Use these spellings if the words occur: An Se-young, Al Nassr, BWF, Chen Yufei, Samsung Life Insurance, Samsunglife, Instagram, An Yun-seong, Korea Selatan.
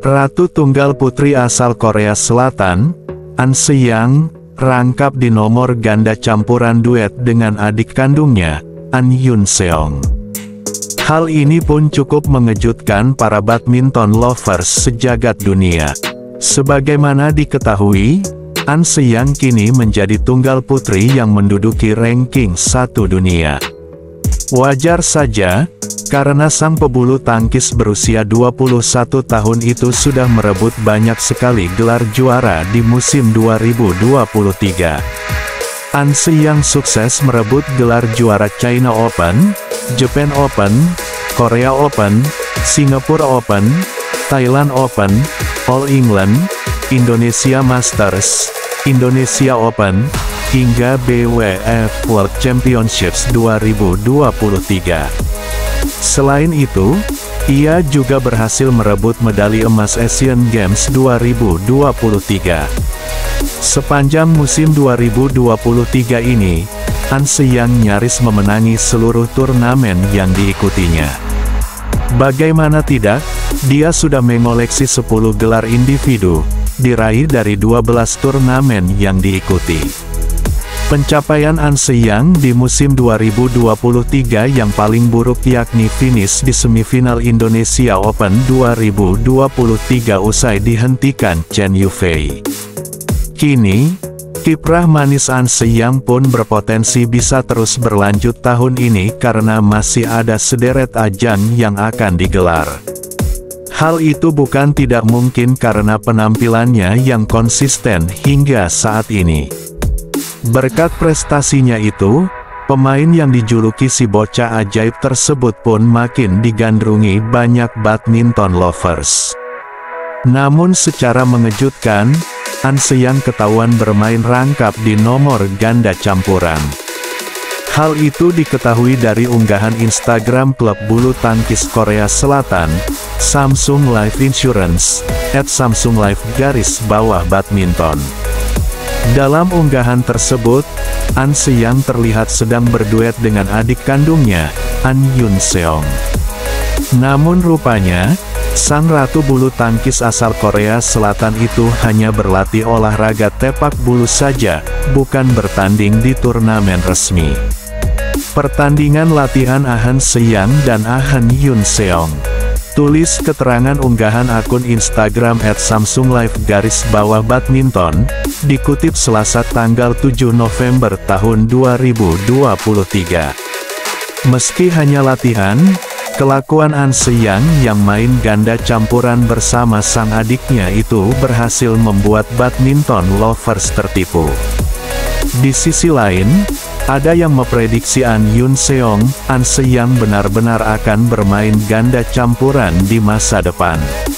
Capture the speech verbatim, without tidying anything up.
Ratu tunggal putri asal Korea Selatan, An Se-young, rangkap di nomor ganda campuran duet dengan adik kandungnya, An Yun-seong. Hal ini pun cukup mengejutkan para badminton lovers sejagat dunia. Sebagaimana diketahui, An Se-young kini menjadi tunggal putri yang menduduki ranking satu dunia. Wajar saja, karena sang pebulu tangkis berusia dua puluh satu tahun itu sudah merebut banyak sekali gelar juara di musim dua ribu dua puluh tiga. An Se-young sukses merebut gelar juara China Open, Japan Open, Korea Open, Singapura Open, Thailand Open, All England, Indonesia Masters, Indonesia Open, hingga B W F World Championships dua ribu dua puluh tiga. Selain itu, ia juga berhasil merebut medali emas Asian Games dua ribu dua puluh tiga. Sepanjang musim dua ribu dua puluh tiga ini, An Se-young nyaris memenangi seluruh turnamen yang diikutinya. Bagaimana tidak, dia sudah mengoleksi sepuluh gelar individu, diraih dari dua belas turnamen yang diikuti. Pencapaian An Se-young di musim dua ribu dua puluh tiga yang paling buruk yakni finish di semifinal Indonesia Open dua ribu dua puluh tiga usai dihentikan Chen Yufei. Kini, kiprah manis An Se-young pun berpotensi bisa terus berlanjut tahun ini karena masih ada sederet ajang yang akan digelar. Hal itu bukan tidak mungkin karena penampilannya yang konsisten hingga saat ini. Berkat prestasinya itu, pemain yang dijuluki si bocah ajaib tersebut pun makin digandrungi banyak badminton lovers. Namun secara mengejutkan, An Se-young ketahuan bermain rangkap di nomor ganda campuran. Hal itu diketahui dari unggahan Instagram klub bulu tangkis Korea Selatan, Samsung Life Insurance, et samsung life garis bawah badminton. Dalam unggahan tersebut, An Se-young terlihat sedang berduet dengan adik kandungnya, An Yun-seong. Namun rupanya, sang ratu bulu tangkis asal Korea Selatan itu hanya berlatih olahraga tepak bulu saja, bukan bertanding di turnamen resmi. Pertandingan latihan An Se-young dan An Yun-seong. Tulis keterangan unggahan akun Instagram et samsung life garis bawah badminton, dikutip Selasa tanggal tujuh November tahun dua ribu dua puluh tiga. Meski hanya latihan, kelakuan An Se-young yang main ganda campuran bersama sang adiknya itu berhasil membuat badminton lovers tertipu. Di sisi lain, ada yang memprediksi An Yun-seong, An Se-young benar-benar akan bermain ganda campuran di masa depan.